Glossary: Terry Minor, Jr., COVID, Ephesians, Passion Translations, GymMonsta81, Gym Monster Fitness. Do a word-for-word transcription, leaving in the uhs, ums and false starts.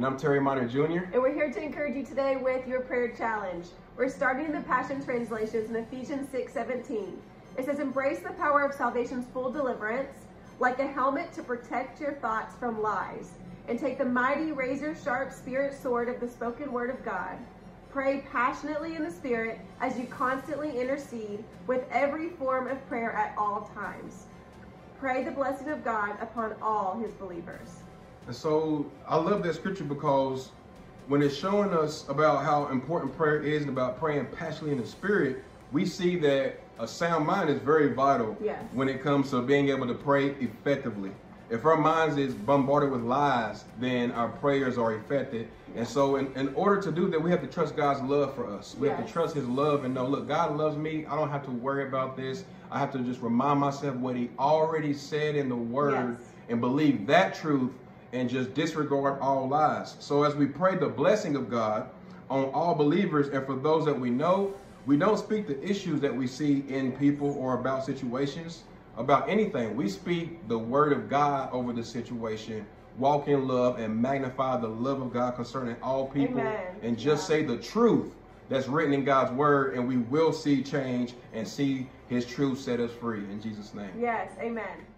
And I'm Terry Minor, Junior And we're here to encourage you today with your prayer challenge. We're starting the Passion Translations in Ephesians six seventeen. It says, embrace the power of salvation's full deliverance, like a helmet to protect your thoughts from lies, and take the mighty razor-sharp spirit sword of the spoken word of God. Pray passionately in the Spirit as you constantly intercede with every form of prayer at all times. Pray the blessing of God upon all his believers. And so I love that scripture because when it's showing us about how important prayer is and about praying passionately in the Spirit, we see that a sound mind is very vital. Yes. When it comes to being able to pray effectively. If our minds is bombarded with lies, then our prayers are affected. And so in, in order to do that, we have to trust God's love for us. We yes. have to trust his love and know, look, God loves me. I don't have to worry about this. I have to just remind myself what he already said in the word, yes. and believe that truth and just disregard all lies. So as we pray the blessing of God on all believers and for those that we know, we don't speak the issues that we see in people or about situations. About anything, we speak the word of God over the situation, walk in love and magnify the love of God concerning all people. Amen. And just yeah. say the truth that's written in God's word, and we will see change and see his truth set us free in Jesus' name. Yes, amen.